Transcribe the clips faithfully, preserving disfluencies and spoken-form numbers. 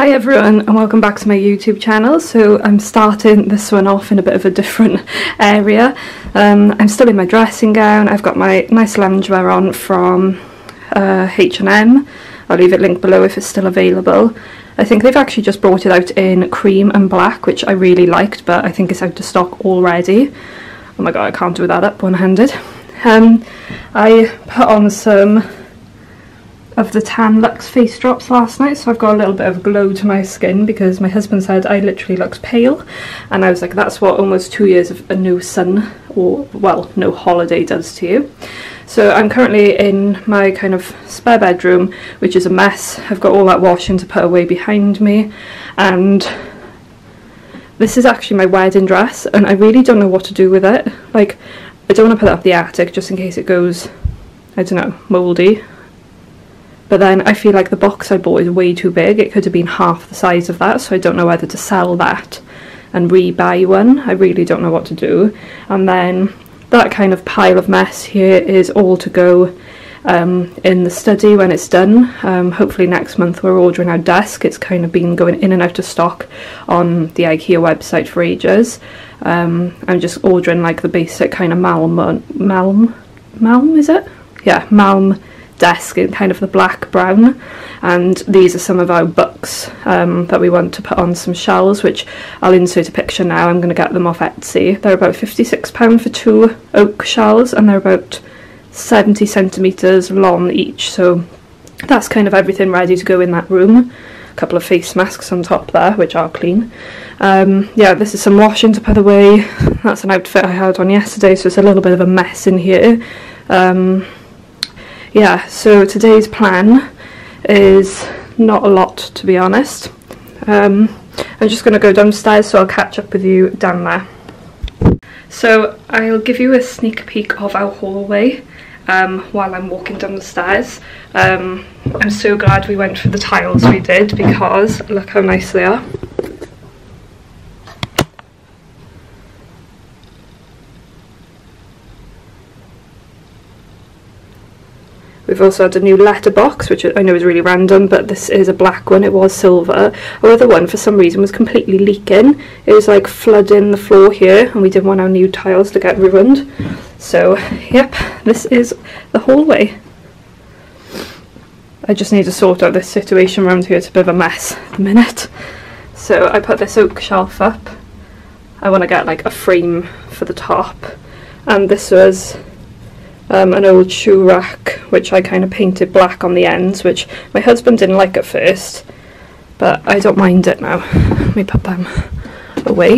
Hi everyone and welcome back to my YouTube channel. So I'm starting this one off in a bit of a different area. Um, I'm still in my dressing gown. I've got my nice loungewear on from uh, H and M. I'll leave it linked below if it's still available. I think they've actually just brought it out in cream and black, which I really liked, but I think it's out of stock already. Oh my god, I can't do that up one-handed. Um, I put on some of the Tan Luxe face drops last night, so I've got a little bit of glow to my skin because my husband said I literally looked pale, and I was like, that's what almost two years of a no sun, or well, no holiday does to you. So I'm currently in my kind of spare bedroom, which is a mess. I've got all that washing to put away behind me, and this is actually my wedding dress, and I really don't know what to do with it. Like, I don't want to put it up the attic just in case it goes, I don't know, mouldy. But then I feel like the box I bought is way too big. It could have been half the size of that, so I don't know whether to sell that and re-buy one. I really don't know what to do. And then that kind of pile of mess here is all to go um, in the study when it's done. Um, hopefully next month we're ordering our desk. It's kind of been going in and out of stock on the IKEA website for ages. Um, I'm just ordering like the basic kind of Malm, Malm, Malm is it? Yeah, Malm desk in kind of the black brown, and these are some of our books um, that we want to put on some shelves, which I'll insert a picture now. I'm going to get them off Etsy. They're about fifty-six pounds for two oak shelves, and they're about seventy centimetres long each, so that's kind of everything ready to go in that room. A couple of face masks on top there, which are clean. Um, yeah, this is some washing to put away. That's an outfit I had on yesterday, so it's a little bit of a mess in here. Um, Yeah, so today's plan is not a lot, to be honest. Um, I'm just going to go downstairs, so I'll catch up with you down there. So I'll give you a sneak peek of our hallway um, while I'm walking down the stairs. Um, I'm so glad we went for the tiles we did, because look how nice they are. We've also had a new letterbox, which I know is really random, but this is a black one. It was silver. Our other one, for some reason, was completely leaking. It was like flooding the floor here, and we didn't want our new tiles to get ruined. So, yep, this is the hallway. I just need to sort out this situation around here. It's a bit of a mess at the minute. So I put this oak shelf up. I want to get like a frame for the top, and this was Um, an old shoe rack, which I kind of painted black on the ends, which my husband didn't like at first, but I don't mind it now. Let me put them away.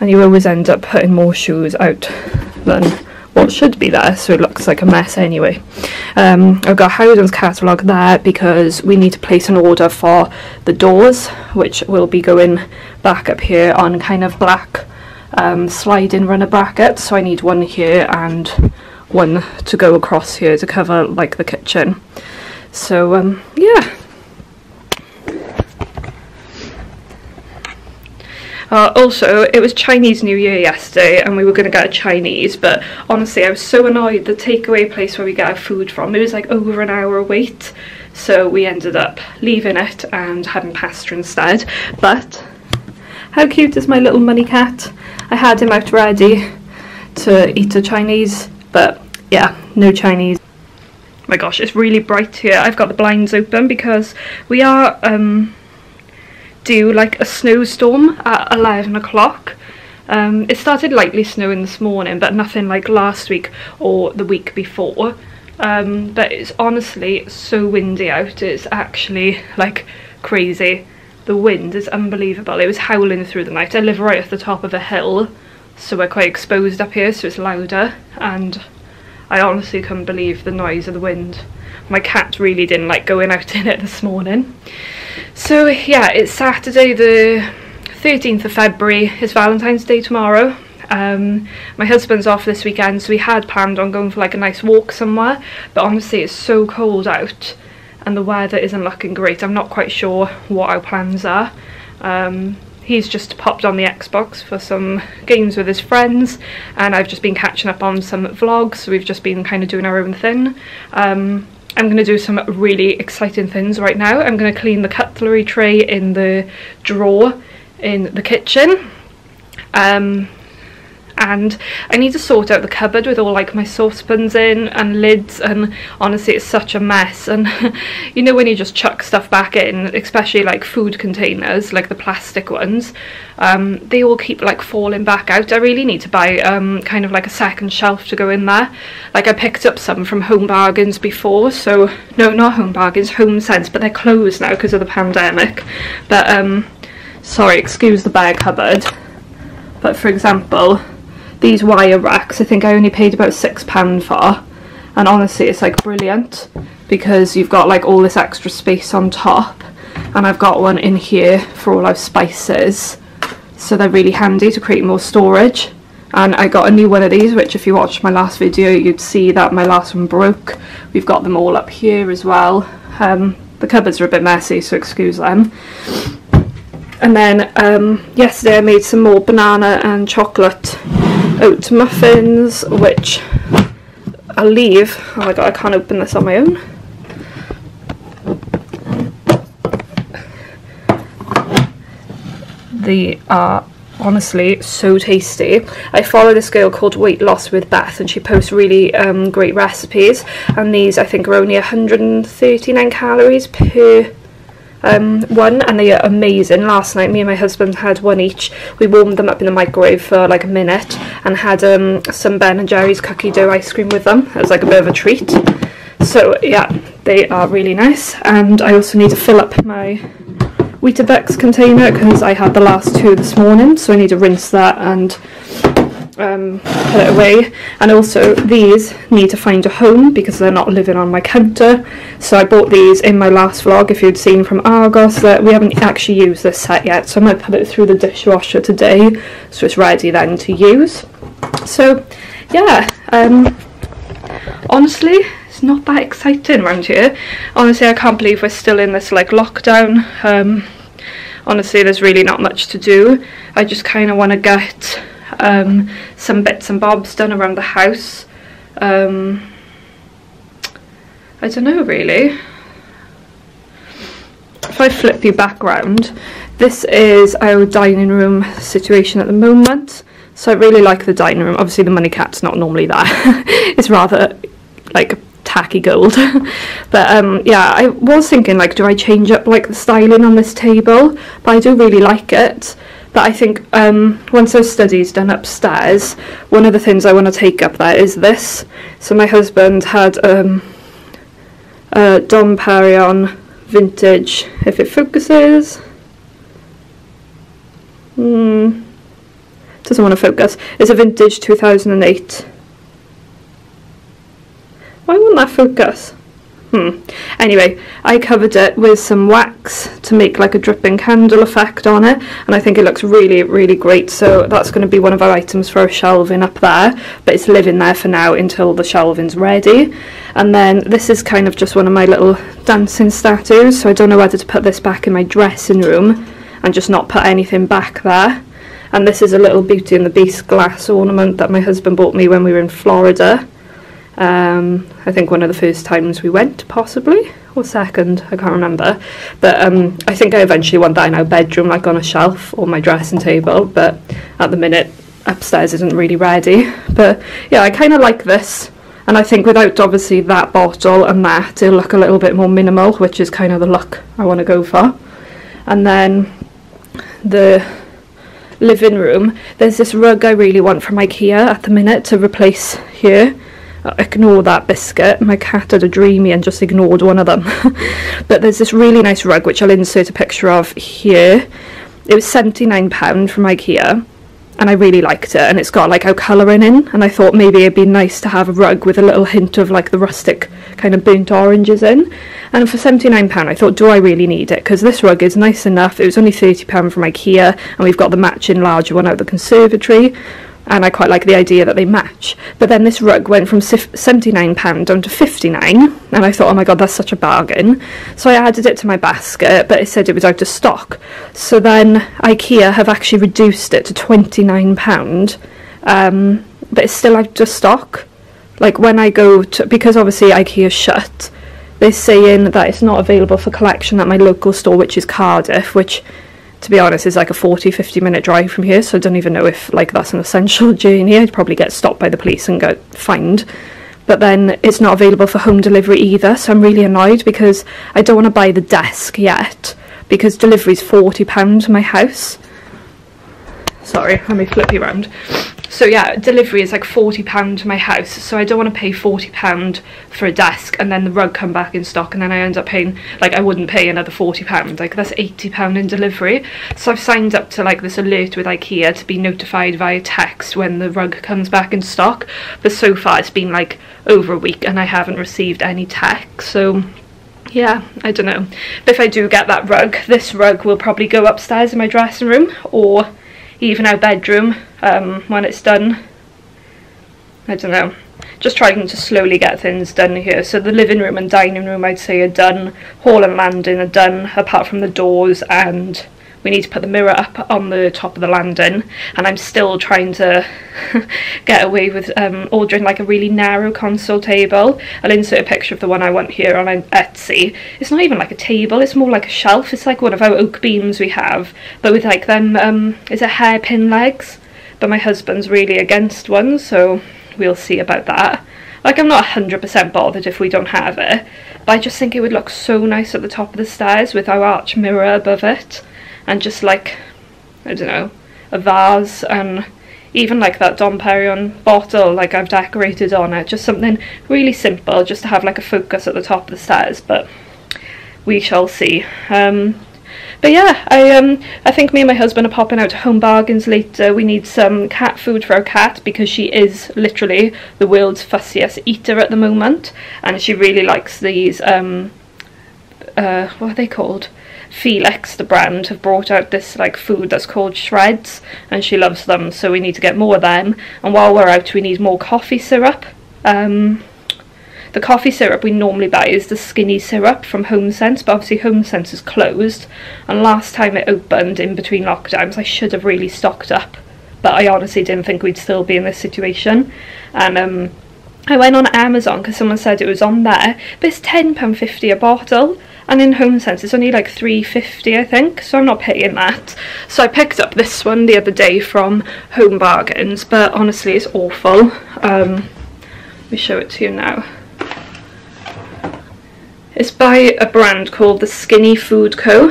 And you always end up putting more shoes out than what should be there, so it looks like a mess anyway. Um, I've got Howdens catalogue there because we need to place an order for the doors, which will be going back up here on kind of black um, sliding runner brackets, so I need one here and one to go across here to cover like the kitchen. So um yeah, uh, also it was Chinese New Year yesterday, and we were going to get a Chinese, but honestly I was so annoyed. The takeaway place where we get our food from, it was like over an hour wait, so we ended up leaving it and having pasta instead. But how cute is my little money cat? I had him out ready to eat a Chinese, but yeah, no Chinese. My gosh, it's really bright here. I've got the blinds open because we are um, due like a snowstorm at eleven o'clock. Um, it started lightly snowing this morning, but nothing like last week or the week before. Um, but it's honestly so windy out. It's actually like crazy. The wind is unbelievable. It was howling through the night. I live right at the top of a hill, so we're quite exposed up here, so it's louder, and I honestly couldn't believe the noise of the wind. My cat really didn't like going out in it this morning. So yeah, it's Saturday the thirteenth of February. It's Valentine's Day tomorrow. Um, my husband's off this weekend, so we had planned on going for like a nice walk somewhere, but honestly it's so cold out. And the weather isn't looking great. I'm not quite sure what our plans are. Um, he's just popped on the Xbox for some games with his friends, and I've just been catching up on some vlogs, so we've just been kind of doing our own thing. Um, I'm going to do some really exciting things right now. I'm going to clean the cutlery tray in the drawer in the kitchen. Um, and I need to sort out the cupboard with all like my saucepans in and lids, and honestly it's such a mess. And you know when you just chuck stuff back in, especially like food containers, like the plastic ones, um, they all keep like falling back out. I really need to buy um, kind of like a second shelf to go in there. Like I picked up some from Home Bargains before, so no, not Home Bargains, Home Sense, but they're closed now because of the pandemic. But um, sorry, excuse the bare cupboard, but for example, these wire racks, I think I only paid about six pounds for, and honestly it's like brilliant because you've got like all this extra space on top, and I've got one in here for all our spices, so they're really handy to create more storage. And I got a new one of these, which if you watched my last video you'd see that my last one broke. We've got them all up here as well. Um, the cupboards are a bit messy, so excuse them. And then um, yesterday I made some more banana and chocolate oat muffins, which I'll leave. Oh my god, I can't open this on my own. They are honestly so tasty. I follow this girl called Weight Loss with Beth, and she posts really um, great recipes, and these I think are only one hundred thirty-nine calories per um one, and they are amazing. Last night me and my husband had one each. We warmed them up in the microwave for like a minute and had um some Ben and Jerry's cookie dough ice cream with them as like a bit of a treat. So yeah, they are really nice. And I also need to fill up my Weetabix container because I had the last two this morning, so I need to rinse that and um put it away. And also these need to find a home because they're not living on my counter. So I bought these in my last vlog, if you'd seen, from Argos, that we haven't actually used this set yet, so I might put it through the dishwasher today so it's ready then to use. So yeah, um honestly it's not that exciting around here. Honestly I can't believe we're still in this like lockdown. Um honestly there's really not much to do. I just kind of want to get um some bits and bobs done around the house. um I don't know really. If I flip you back round, this is our dining room situation at the moment. So I really like the dining room. Obviously the money cat's not normally there. It's rather like tacky gold. But um yeah, I was thinking like, do I change up like the styling on this table? But I do really like it. But I think um, once our study's done upstairs, one of the things I want to take up there is this. So my husband had um, a Dom Perignon vintage, if it focuses. Mm, doesn't want to focus. It's a vintage two thousand eight. Why won't that focus? Hmm. Anyway, I covered it with some wax to make like a dripping candle effect on it, and I think it looks really, really great. So that's going to be one of our items for our shelving up there, but it's living there for now until the shelving's ready. And then this is kind of just one of my little dancing statues, so I don't know whether to put this back in my dressing room and just not put anything back there. And this is a little Beauty and the Beast glass ornament that my husband bought me when we were in Florida. Um, I think one of the first times we went, possibly, or second, I can't remember. But um, I think I eventually want that in our bedroom, like on a shelf or my dressing table, but at the minute upstairs isn't really ready. But yeah, I kind of like this, and I think without obviously that bottle and that, it'll look a little bit more minimal, which is kind of the look I want to go for. And then the living room, there's this rug I really want from IKEA at the minute to replace here. Ignore that biscuit, my cat had a dreamy and just ignored one of them. But there's this really nice rug which I'll insert a picture of here. It was seventy-nine pounds from IKEA, and I really liked it, and it's got like our colouring in, and I thought maybe it'd be nice to have a rug with a little hint of like the rustic kind of burnt oranges in. And for seventy-nine pounds I thought, do I really need it? Because this rug is nice enough. It was only thirty pounds from IKEA, and we've got the matching larger one out of the conservatory, and I quite like the idea that they match. But then this rug went from seventy-nine pounds down to fifty-nine pounds, and I thought, oh my god, that's such a bargain. So I added it to my basket, but it said it was out of stock. So then IKEA have actually reduced it to twenty-nine pounds, um, but it's still out of stock. Like when I go to, because obviously IKEA shut, They're saying that it's not available for collection at my local store, which is Cardiff, which, to be honest, is like a forty, fifty minute drive from here, so I don't even know if like that's an essential journey. I'd probably get stopped by the police and get fined. But then it's not available for home delivery either, so I'm really annoyed because I don't want to buy the desk yet, because delivery's forty pounds to my house. Sorry, let me flip you around. So yeah, delivery is like forty pounds to my house, so I don't want to pay forty pounds for a desk and then the rug come back in stock and then I end up paying, like I wouldn't pay another forty pounds, like that's eighty pounds in delivery. So I've signed up to like this alert with IKEA to be notified via text when the rug comes back in stock, but so far it's been like over a week and I haven't received any text, so yeah, I don't know. But if I do get that rug, this rug will probably go upstairs in my dressing room or even our bedroom um, when it's done. I don't know, just trying to slowly get things done here. So the living room and dining room I'd say are done, hall and landing are done apart from the doors, and we need to put the mirror up on the top of the landing. And I'm still trying to get away with um, ordering like a really narrow console table. I'll insert a picture of the one I want here on Etsy. It's not even like a table, it's more like a shelf. It's like one of our oak beams we have, but with like them, um, is it hairpin legs? But my husband's really against one, so we'll see about that. Like, I'm not one hundred percent bothered if we don't have it, but I just think it would look so nice at the top of the stairs with our arch mirror above it. And just like, I don't know, a vase, and even like that Dom Perignon bottle, like I've decorated on it. Just something really simple, just to have like a focus at the top of the stairs, but we shall see. Um, but yeah, I um, I think me and my husband are popping out to Home Bargains later. We need some cat food for our cat because she is literally the world's fussiest eater at the moment. And she really likes these, um, uh, what are they called? Felix, the brand, have brought out this like food that's called shreds, and she loves them, so we need to get more of them. And while we're out, we need more coffee syrup. Um, the coffee syrup we normally buy is the skinny syrup from Home Sense, but obviously Home Sense is closed, and last time it opened in between lockdowns I should have really stocked up, but I honestly didn't think we'd still be in this situation. And um, I went on Amazon because someone said it was on there, but it's ten pounds fifty a bottle. And in Home Sense, it's only like three pounds fifty, I think, so I'm not paying that. So I picked up this one the other day from Home Bargains, but honestly, it's awful. Um, let me show it to you now. It's by a brand called the Skinny Food Co.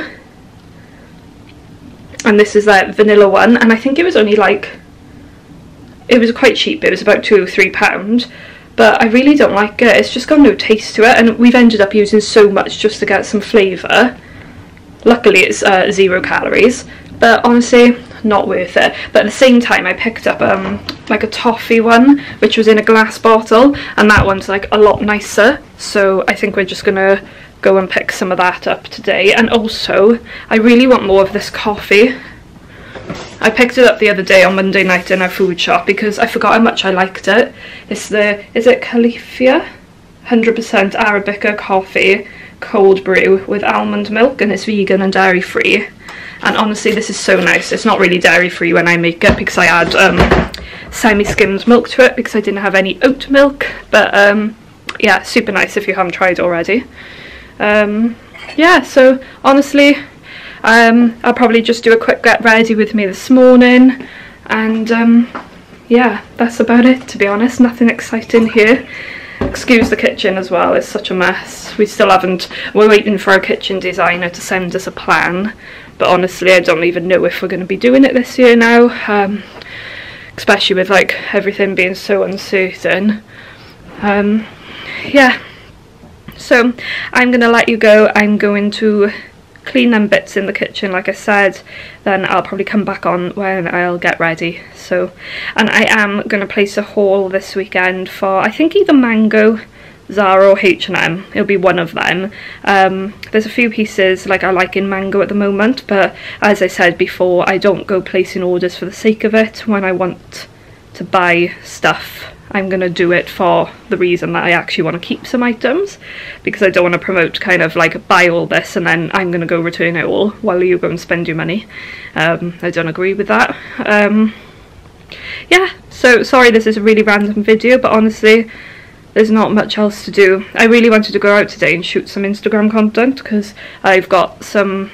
And this is their vanilla one, and I think it was only like... It was quite cheap, it was about two or three pounds. But I really don't like it, it's just got no taste to it, and we've ended up using so much just to get some flavour. Luckily it's uh, zero calories, but honestly, not worth it. But at the same time I picked up um, like a toffee one, which was in a glass bottle, and that one's like a lot nicer, so I think we're just gonna go and pick some of that up today. And also, I really want more of this coffee. I picked it up the other day on Monday night in our food shop because I forgot how much I liked it. It's the, is it Califia? one hundred percent Arabica coffee, cold brew with almond milk, and it's vegan and dairy free. And honestly, this is so nice. It's not really dairy free when I make it because I add um, semi-skimmed milk to it because I didn't have any oat milk. But um, yeah, super nice if you haven't tried already. Um, yeah, so honestly... Um, I'll probably just do a quick get ready with me this morning, and um, yeah, that's about it, to be honest. Nothing exciting here. Excuse the kitchen as well, it's such a mess. We still haven't, we're waiting for our kitchen designer to send us a plan, but honestly I don't even know if we're going to be doing it this year now, um, especially with like everything being so uncertain. Um, yeah, so I'm going to let you go. I'm going to clean them bits in the kitchen like I said, then I'll probably come back on when I'll get ready. So, and I am going to place a haul this weekend for I think either Mango, Zara or H and M, it'll be one of them. Um, there's a few pieces like I like in Mango at the moment, but as I said before, I don't go placing orders for the sake of it. When I want to buy stuff, I'm going to do it for the reason that I actually want to keep some items, because I don't want to promote kind of like buy all this and then I'm going to go return it all while you go and spend your money. Um, I don't agree with that. Um, yeah, so sorry this is a really random video, but honestly there's not much else to do. I really wanted to go out today and shoot some Instagram content because I've got some,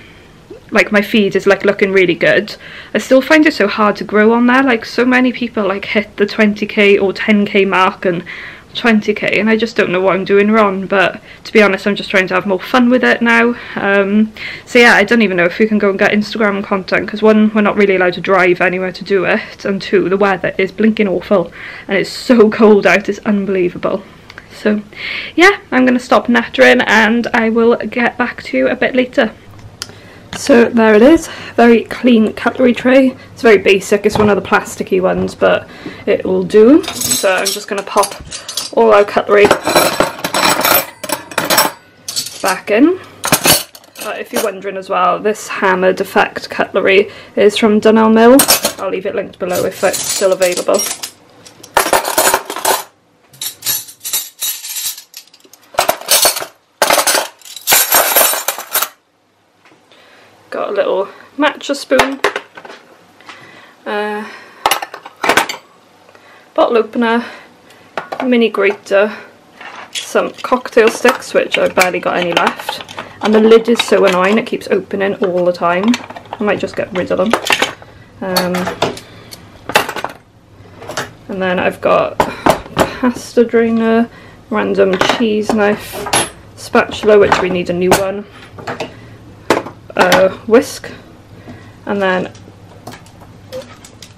like, my feed is like looking really good. I still find it so hard to grow on there. Like, so many people like hit the twenty K or ten K mark and twenty K, and I just don't know what I'm doing wrong, but to be honest, I'm just trying to have more fun with it now. Um, so yeah, I don't even know if we can go and get Instagram content, because one, we're not really allowed to drive anywhere to do it, and two, the weather is blinking awful and it's so cold out, it's unbelievable. So yeah, I'm going to stop nattering and I will get back to you a bit later. So there it is, very clean cutlery tray. It's very basic, it's one of the plasticky ones, but it will do. So I'm just going to pop all our cutlery back in. Uh, if you're wondering as well, this hammered effect cutlery is from Dunelm Mill. I'll leave it linked below if it's still available. Got a little matcha spoon, uh, bottle opener, mini grater, some cocktail sticks, which I've barely got any left, and the lid is so annoying, it keeps opening all the time. I might just get rid of them. Um, and then I've got pasta drainer, random cheese knife, spatula, which we need a new one, a whisk, and then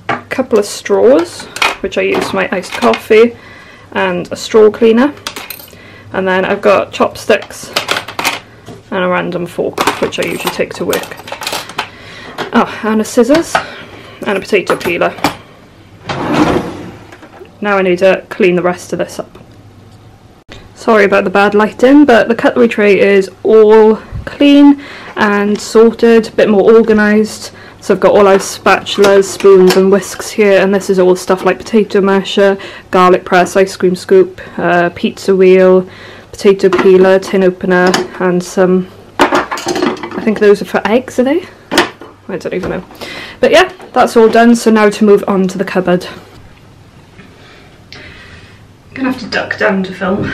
a couple of straws, which I use for my iced coffee, and a straw cleaner, and then I've got chopsticks and a random fork, which I usually take to work. Oh, and a scissors and a potato peeler. Now I need to clean the rest of this up. Sorry about the bad lighting, but the cutlery tray is all clean and sorted, a bit more organised. So I've got all our spatulas, spoons and whisks here, and this is all stuff like potato masher, garlic press, ice cream scoop, uh, pizza wheel, potato peeler, tin opener, and some, I think those are for eggs, are they? I don't even know. But yeah, that's all done, so now to move on to the cupboard. I'm gonna have to duck down to film.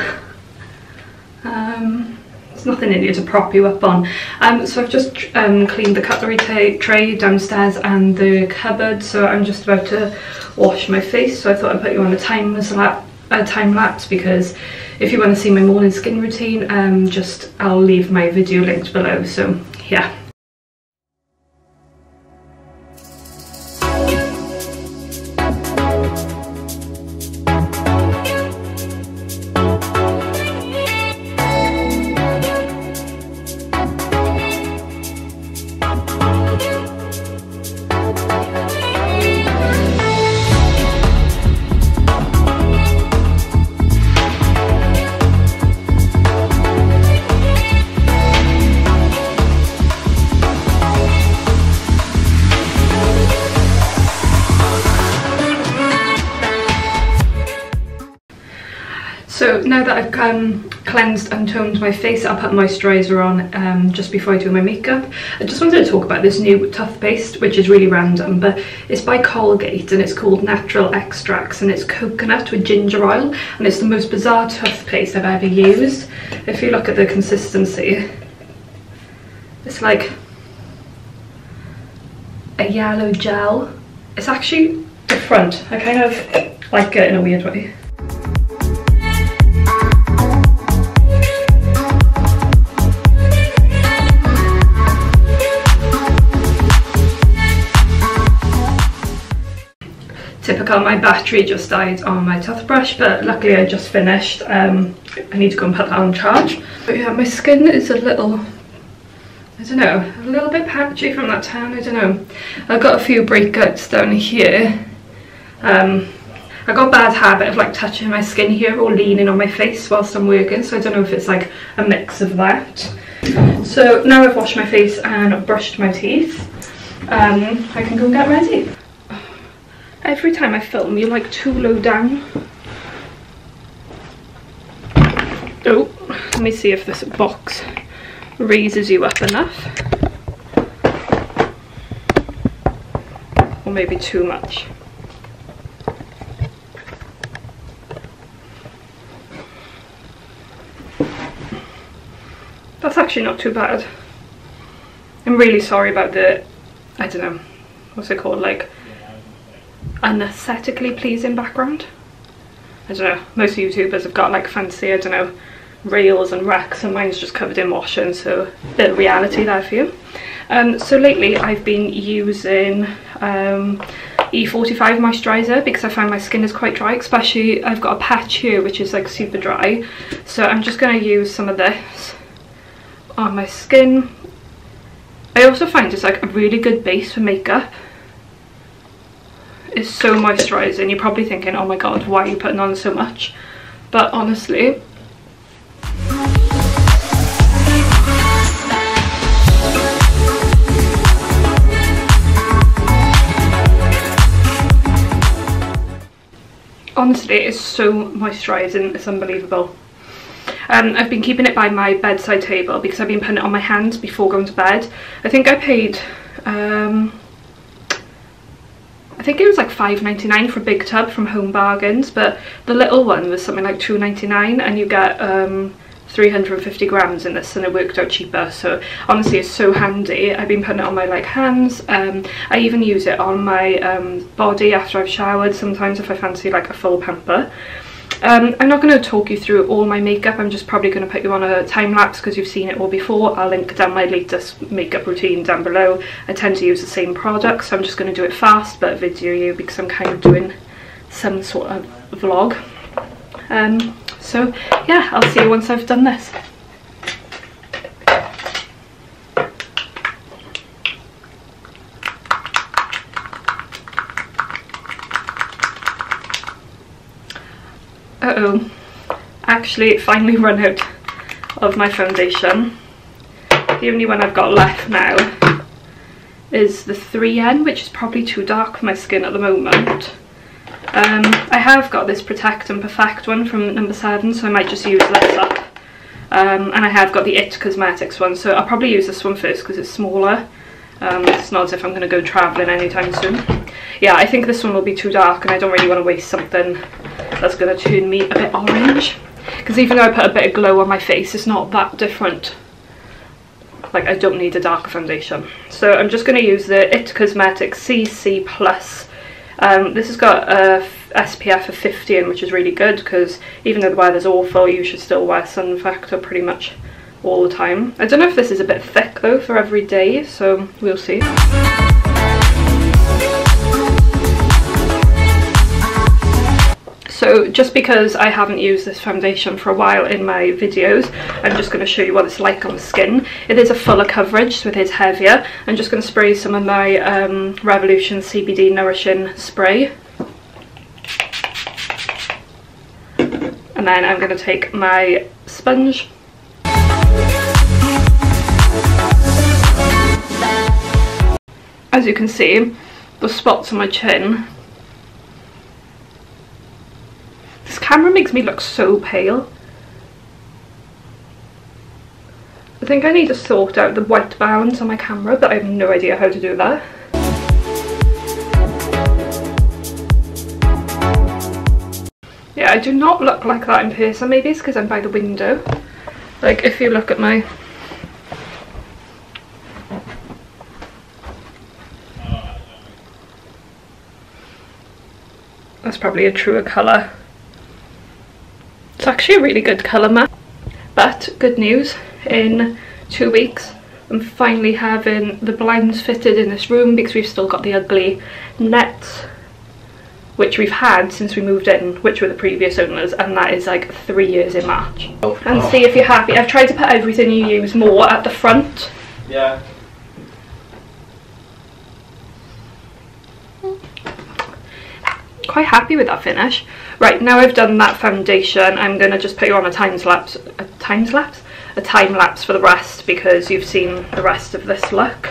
Um... There's nothing in here to prop you up on. Um, so I've just um, cleaned the cutlery tray downstairs and the cupboard, so I'm just about to wash my face, so I thought I'd put you on a time lap, a time lapse, because if you want to see my morning skin routine, um, just I'll leave my video linked below, so yeah. So now that I've um, cleansed and toned my face, I'll put moisturiser on um, just before I do my makeup. I just wanted to talk about this new toothpaste, which is really random, but it's by Colgate and it's called Natural Extracts, and it's coconut with ginger oil, and it's the most bizarre toothpaste I've ever used. If you look at the consistency, it's like a yellow gel. It's actually different. I kind of like it in a weird way. Typical, my battery just died on my toothbrush, but luckily I just finished. Um, I need to go and put that on charge. But yeah, my skin is a little, I don't know, a little bit patchy from that tan, I don't know. I've got a few breakouts down here. Um, I've got a bad habit of like touching my skin here or leaning on my face whilst I'm working, so I don't know if it's like a mix of that. So now I've washed my face and brushed my teeth, um, I can go and get ready. Every time I film, you're like too low down. Oh, let me see if this box raises you up enough. Or maybe too much. That's actually not too bad. I'm really sorry about the, I don't know, what's it called, like an aesthetically pleasing background. I don't know, most YouTubers have got like fancy, I don't know, reels and racks, and mine's just covered in washing, so the reality there for you. Um, so lately I've been using um, E forty-five moisturiser because I find my skin is quite dry, especially I've got a patch here which is like super dry, so I'm just going to use some of this on my skin. I also find it's like a really good base for makeup. It's so moisturising. You're probably thinking, oh my god, why are you putting on so much? But honestly, honestly, it's so moisturising, it's unbelievable. Um, I've been keeping it by my bedside table because I've been putting it on my hands before going to bed. I think I paid, um, I think it was like five ninety-nine for a big tub from Home Bargains, but the little one was something like two ninety-nine, and you get um, three hundred fifty grams in this, and it worked out cheaper. So honestly, it's so handy. I've been putting it on my like hands. Um, I even use it on my um, body after I've showered sometimes if I fancy like a full pamper. Um, I'm not going to talk you through all my makeup, I'm just probably going to put you on a time lapse because you've seen it all before. I'll link down my latest makeup routine down below. I tend to use the same products, so I'm just going to do it fast but video you because I'm kind of doing some sort of vlog. Um, so yeah, I'll see you once I've done this. Uh-oh, actually finally run out of my foundation. The only one I've got left now is the three N, which is probably too dark for my skin at the moment. Um, I have got this Protect and Perfect one from number seven, so I might just use this up. Um, and I have got the It Cosmetics one, so I'll probably use this one first because it's smaller. Um, it's not as if I'm going to go travelling anytime soon. Yeah, I think this one will be too dark, and I don't really want to waste something that's going to turn me a bit orange, because even though I put a bit of glow on my face, it's not that different. Like, I don't need a darker foundation. So I'm just going to use the It Cosmetics C C plus. Um, this has got a S P F of fifty in, which is really good, because even though the weather's awful, you should still wear sun factor pretty much all the time. I don't know if this is a bit thick, though, for every day, so we'll see. So just because I haven't used this foundation for a while in my videos, I'm just going to show you what it's like on the skin. It is a fuller coverage, so it is heavier. I'm just going to spray some of my um, Revolution C B D Nourishing Spray. And then I'm going to take my sponge. As you can see, the spots on my chin. This camera makes me look so pale. I think I need to sort out the white balance on my camera, but I have no idea how to do that. Yeah, I do not look like that in person. Maybe it's because I'm by the window. Like, if you look at my... that's probably a truer colour. It's actually a really good colour match. But good news, in two weeks I'm finally having the blinds fitted in this room because we've still got the ugly nets which we've had since we moved in, which were the previous owners, and that is like three years in March. Oh, and oh. See if you're happy. I've tried to put everything you use more at the front. Yeah. Quite happy with that finish. Right, now I've done that foundation, I'm gonna just put you on a time lapse, a time lapse, a time lapse for the rest because you've seen the rest of this look.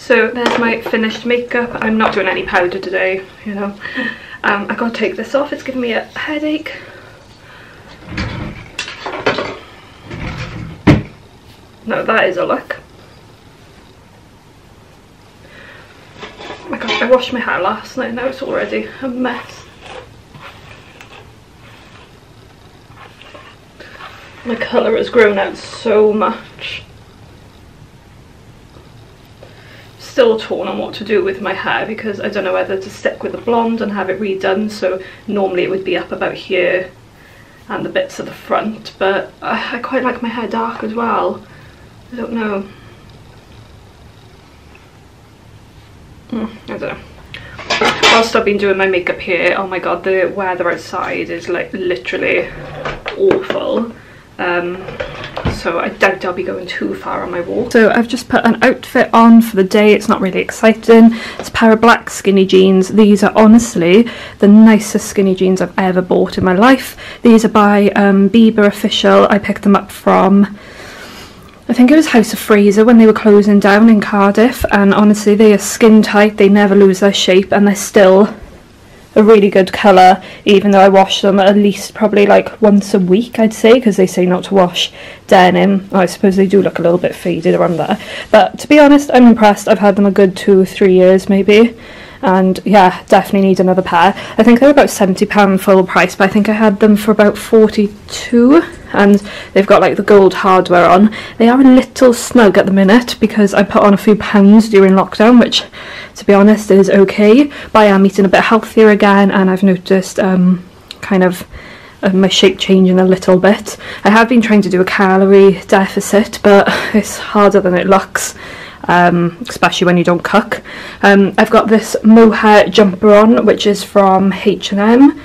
So there's my finished makeup. I'm not doing any powder today, you know. Um, I gotta take this off, it's giving me a headache. No, that is a look. Oh my gosh, I washed my hair last night, now it's already a mess. My colour has grown out so much. Still torn on what to do with my hair because I don't know whether to stick with the blonde and have it redone, so normally it would be up about here and the bits at the front, but I, I quite like my hair dark as well. I don't know. Mm, I don't know. Whilst I've been doing my makeup here, oh my god, the weather outside is like literally awful. Um, so I doubt I'll be going too far on my walk. So I've just put an outfit on for the day. It's not really exciting. It's a pair of black skinny jeans. These are honestly the nicest skinny jeans I've ever bought in my life. These are by um, Bieber Official. I picked them up from, I think it was House of Fraser when they were closing down in Cardiff, and honestly they are skin tight, they never lose their shape, and they're still a really good colour even though I wash them at least probably like once a week, I'd say, because they say not to wash denim. I suppose they do look a little bit faded around there, but to be honest I'm impressed. I've had them a good two or three years maybe, and yeah, definitely need another pair. I think they're about seventy pounds full price, but I think I had them for about forty-two, and they've got like the gold hardware on. They are a little snug at the minute because I put on a few pounds during lockdown, which to be honest is okay, but I am eating a bit healthier again, and I've noticed um, kind of uh, my shape changing a little bit. I have been trying to do a calorie deficit, but it's harder than it looks. Um, especially when you don't cook. Um, I've got this mohair jumper on, which is from H and M.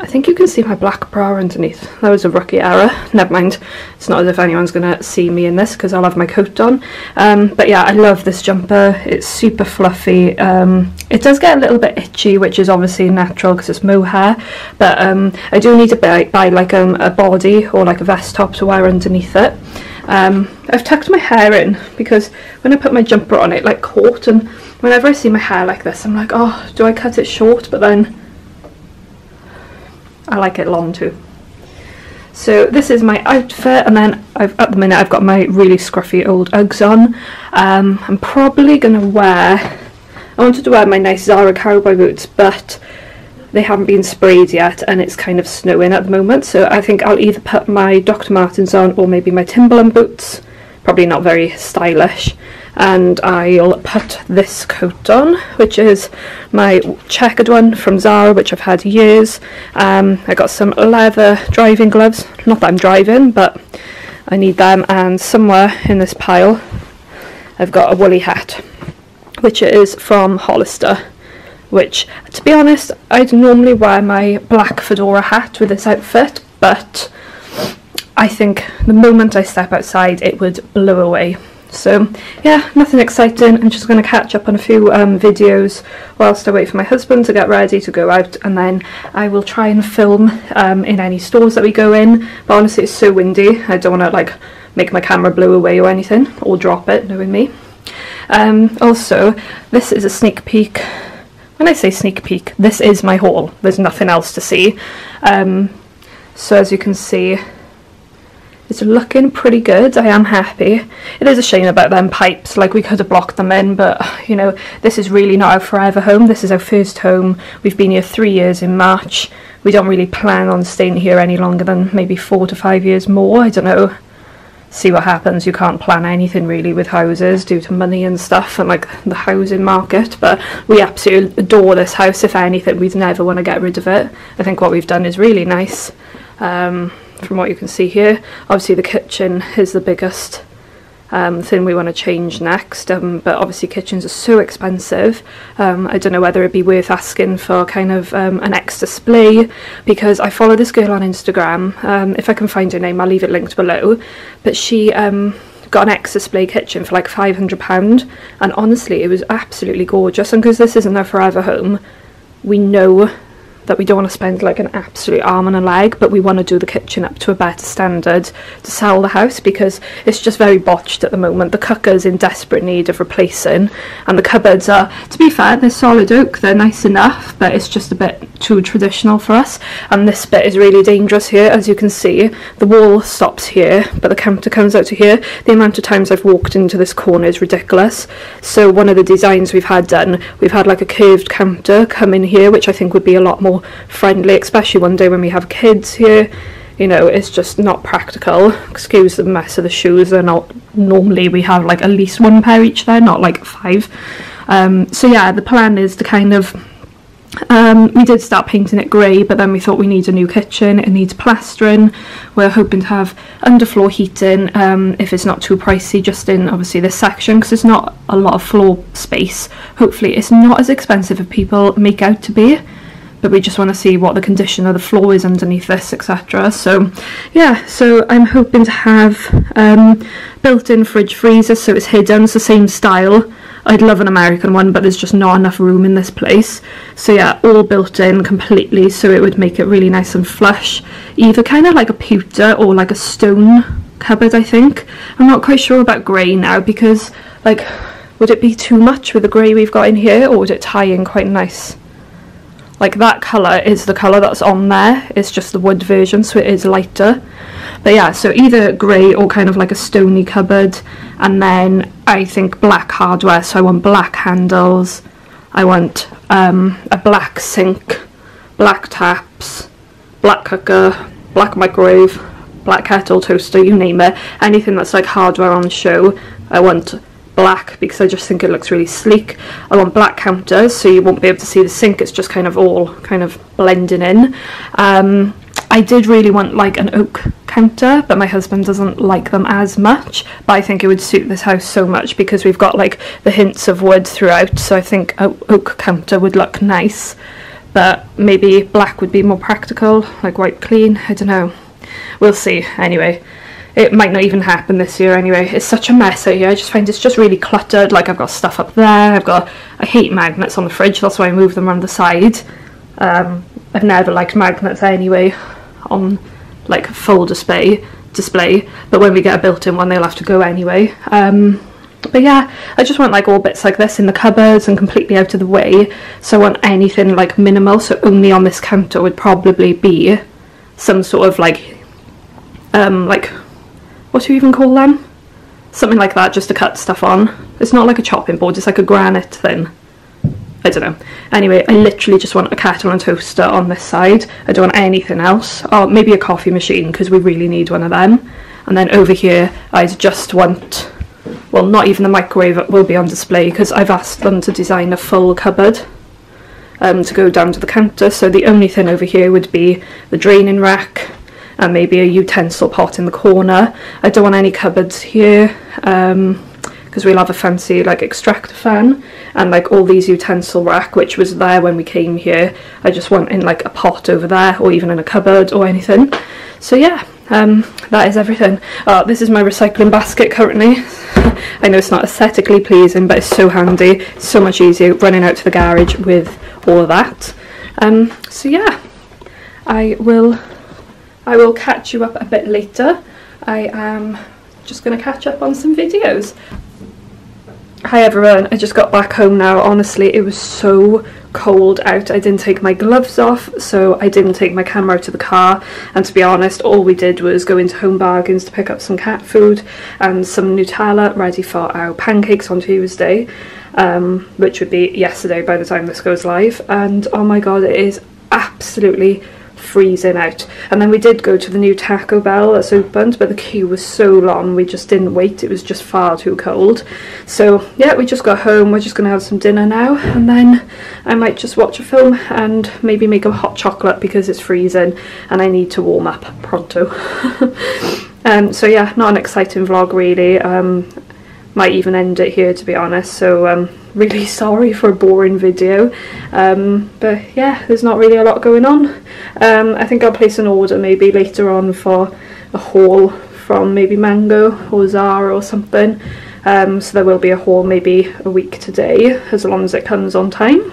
I think you can see my black bra underneath. That was a rookie error. Never mind. It's not as if anyone's going to see me in this because I'll have my coat on. Um, but yeah, I love this jumper. It's super fluffy. Um, it does get a little bit itchy, which is obviously natural because it's mohair. But um, I do need to buy, buy like um, a body or like a vest top to wear underneath it. Um, I've tucked my hair in because when I put my jumper on it like caught, and whenever I see my hair like this I'm like, oh, do I cut it short? But then I like it long too. So this is my outfit, and then I've, at the minute I've got my really scruffy old Uggs on. um, I'm probably going to wear, I wanted to wear my nice Zara cowboy boots, but they haven't been sprayed yet and it's kind of snowing at the moment, so I think I'll either put my Doctor Martens on or maybe my Timberland boots, probably not very stylish, and I'll put this coat on, which is my checkered one from Zara, which I've had years. um, I got some leather driving gloves, not that I'm driving but I need them, and somewhere in this pile I've got a woolly hat which is from Hollister, which, to be honest, I'd normally wear my black fedora hat with this outfit, but I think the moment I step outside it would blow away. So yeah, nothing exciting. I'm just going to catch up on a few um, videos whilst I wait for my husband to get ready to go out, and then I will try and film um, in any stores that we go in, but honestly it's so windy I don't want to like make my camera blow away or anything, or drop it, knowing me. Um, also, this is a sneak peek. When I say sneak peek, this is my haul. There's nothing else to see. Um, so as you can see, it's looking pretty good. I am happy. It is a shame about them pipes. Like, we could have blocked them in, but, you know, this is really not our forever home. This is our first home. We've been here three years in March. We don't really plan on staying here any longer than maybe four to five years more. I don't know. See what happens. You can't plan anything really with houses due to money and stuff and like the housing market, but we absolutely adore this house. If anything, we'd never want to get rid of it. I think what we've done is really nice, um, from what you can see here. Obviously the kitchen is the biggest um, thing we want to change next, um, but obviously kitchens are so expensive. um, I don't know whether it'd be worth asking for kind of um, an ex display, because I follow this girl on Instagram. um, if I can find her name I'll leave it linked below, but she um, got an ex display kitchen for like five hundred pounds, and honestly it was absolutely gorgeous, and because this isn't their forever home we know that we don't want to spend like an absolute arm and a leg, but we want to do the kitchen up to a better standard to sell the house, because it's just very botched at the moment. The cooker's in desperate need of replacing, and the cupboards are, to be fair, they're solid oak, they're nice enough, but it's just a bit too traditional for us. And this bit is really dangerous here. As you can see, the wall stops here, but the counter comes out to here. The amount of times I've walked into this corner is ridiculous. So one of the designs we've had done, we've had like a curved counter come in here, which I think would be a lot more friendly, especially one day when we have kids here. You know, it's just not practical. Excuse the mess of the shoes, they're not, normally we have like at least one pair each there, not like five. Um, so yeah, the plan is to kind of, um, we did start painting it grey, but then we thought we need a new kitchen, it needs plastering. We're hoping to have underfloor heating, um, if it's not too pricey, just in obviously this section, because it's not a lot of floor space. Hopefully it's not as expensive as people make out to be, but we just want to see what the condition of the floor is underneath this, et cetera. So yeah, so I'm hoping to have um, built-in fridge freezer, so it's hidden, it's the same style. I'd love an American one, but there's just not enough room in this place. So yeah, all built in completely, so it would make it really nice and flush. Either kind of like a pewter or like a stone cupboard, I think. I'm not quite sure about grey now, because like, would it be too much with the grey we've got in here, or would it tie in quite nice? Like, that colour is the colour that's on there, it's just the wood version, so it is lighter. But yeah, so either grey or kind of like a stony cupboard. And then I think black hardware, so I want black handles, I want um, a black sink, black taps, black cooker, black microwave, black kettle, toaster, you name it. Anything that's like hardware on show, I want black, because I just think it looks really sleek. I want black counters, so you won't be able to see the sink, it's just kind of all kind of blending in. Um, I did really want like an oak counter, but my husband doesn't like them as much, but I think it would suit this house so much, because we've got like the hints of wood throughout, so I think an oak counter would look nice, but maybe black would be more practical, like wipe clean, I don't know. We'll see, anyway. It might not even happen this year anyway. It's such a mess out here. I just find it's just really cluttered. Like, I've got stuff up there. I've got... I hate magnets on the fridge. That's why I move them around the side. Um, I've never liked magnets anyway on, like, full display. display. But when we get a built-in one, they'll have to go anyway. Um, but yeah, I just want, like, all bits like this in the cupboards and completely out of the way. So I want anything, like, minimal. So only on this counter would probably be some sort of, like... Um, like... what do you even call them? Something like that, just to cut stuff on. It's not like a chopping board, it's like a granite thing. I don't know. Anyway, I literally just want a kettle and toaster on this side. I don't want anything else. Or maybe a coffee machine, because we really need one of them. And then over here, I just want... well, not even the microwave will be on display, because I've asked them to design a full cupboard um, to go down to the counter. So the only thing over here would be the draining rack, and maybe a utensil pot in the corner. I don't want any cupboards here, um, because we'll have a fancy like extractor fan, and like all these utensil rack, which was there when we came here. I just want in like a pot over there, or even in a cupboard or anything. So yeah, um, that is everything. Uh, this is my recycling basket currently. I know it's not aesthetically pleasing, but it's so handy, so much easier running out to the garage with all of that. Um, so yeah, I will... I will catch you up a bit later. I am just going to catch up on some videos. Hi everyone, I just got back home now. Honestly, it was so cold out. I didn't take my gloves off, so I didn't take my camera out of the car, and to be honest, all we did was go into Home Bargains to pick up some cat food and some Nutella ready for our pancakes on Tuesday, um, which would be yesterday by the time this goes live. And oh my god, it is absolutely freezing out. And then we did go to the new Taco Bell that's opened, but the queue was so long we just didn't wait, it was just far too cold. So yeah, we just got home, we're just gonna have some dinner now, and then I might just watch a film and maybe make a hot chocolate, because it's freezing and I need to warm up pronto. Um, so yeah, not an exciting vlog really. um, Might even end it here, to be honest, so um, really sorry for a boring video. Um, but yeah, there's not really a lot going on. Um, I think I'll place an order maybe later on for a haul from maybe Mango or Zara or something. Um, so there will be a haul maybe a week today, as long as it comes on time.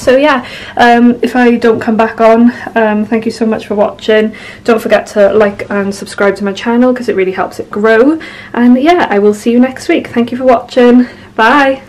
So yeah, um, if I don't come back on, um, thank you so much for watching. Don't forget to like and subscribe to my channel because it really helps it grow. And yeah, I will see you next week. Thank you for watching. Bye.